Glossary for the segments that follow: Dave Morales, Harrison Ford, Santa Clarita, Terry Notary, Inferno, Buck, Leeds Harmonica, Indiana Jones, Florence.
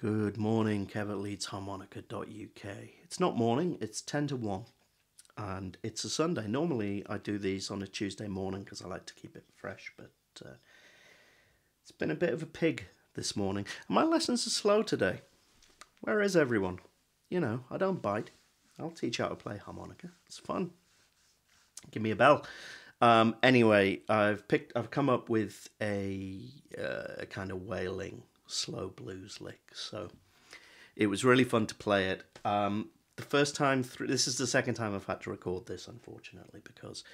Good morning, Kev at leedsharmonica.uk. It's not morning, it's 10 to 1 and it's a Sunday. Normally I do these on a Tuesday morning because I like to keep it fresh, but it's been a bit of a pig this morning. My lessons are slow today. Where is everyone? You know, I don't bite. I'll teach how to play harmonica. It's fun. Give me a bell. Anyway, I've come up with a kind of wailing slow blues lick, so it was really fun to play it. The first time through, this is the second time I've had to record this, unfortunately, because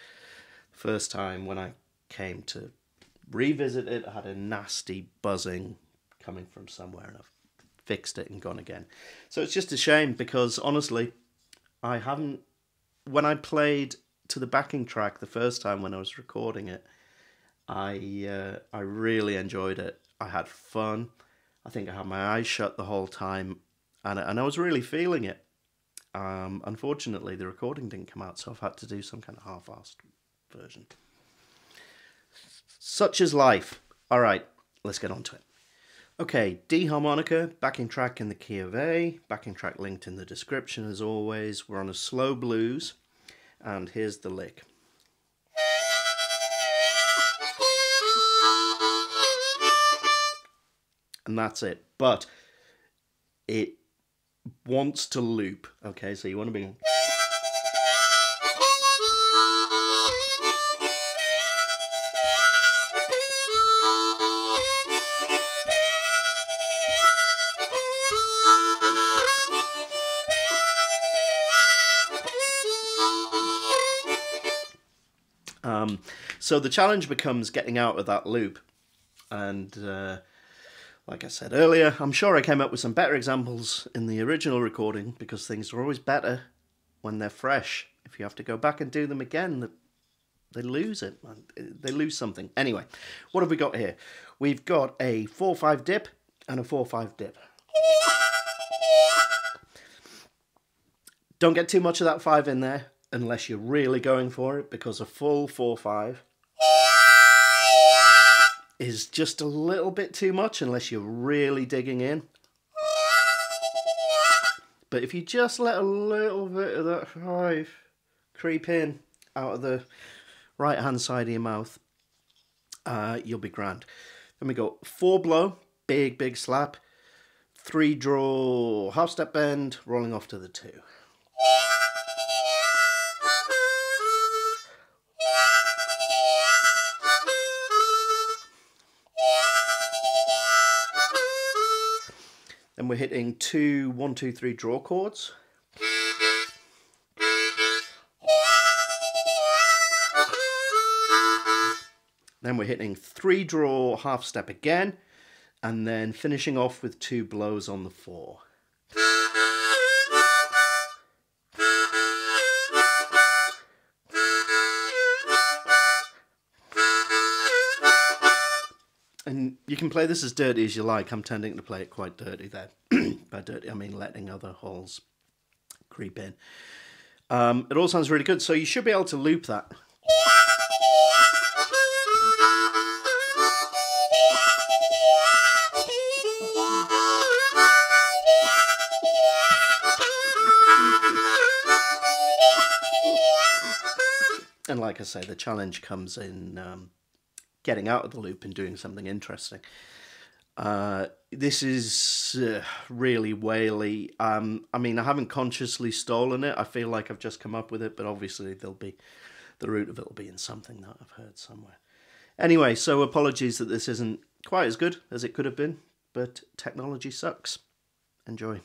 the first time when I came to revisit it, I had a nasty buzzing coming from somewhere, and I've fixed it and gone again. So it's just a shame, because honestly, I haven't, when I played to the backing track the first time when I was recording it, I really enjoyed it. I had fun. I think I had my eyes shut the whole time, and I was really feeling it. Unfortunately, the recording didn't come out, so I've had to do some kind of half-assed version. Such is life. All right, let's get on to it. Okay, D harmonica, backing track in the key of A, backing track linked in the description as always. We're on a slow blues, and here's the lick. And that's it, but it wants to loop. Okay, so you want to be so the challenge becomes getting out of that loop, and like I said earlier, I'm sure I came up with some better examples in the original recording, because things are always better when they're fresh. If you have to go back and do them again, they lose it. They lose something. Anyway, what have we got here? We've got a 4-5 dip and a 4-5 dip. Don't get too much of that 5 in there unless you're really going for it, because a full 4-5 is just a little bit too much unless you're really digging in. But if you just let a little bit of that 5 creep in out of the right hand side of your mouth, you'll be grand. Then we go 4 blow, big slap, 3 draw, half step bend, rolling off to the 2. 2 1 2 3 draw chords, then we're hitting 3 draw half step again, and then finishing off with 2 blows on the 4. And you can play this as dirty as you like. I'm tending to play it quite dirty there. By dirty, I mean letting other holes creep in. It all sounds really good, so you should be able to loop that. And like I say, the challenge comes in getting out of the loop and doing something interesting. This is really waily. I mean, I haven't consciously stolen it. I feel like I've just come up with it, but obviously the root of it will be in something that I've heard somewhere. Anyway, so apologies that this isn't quite as good as it could have been, but technology sucks. Enjoy.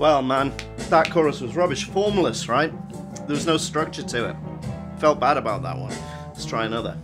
Well, man, that chorus was rubbish. Formless, right? There was no structure to it. Felt bad about that one. Let's try another.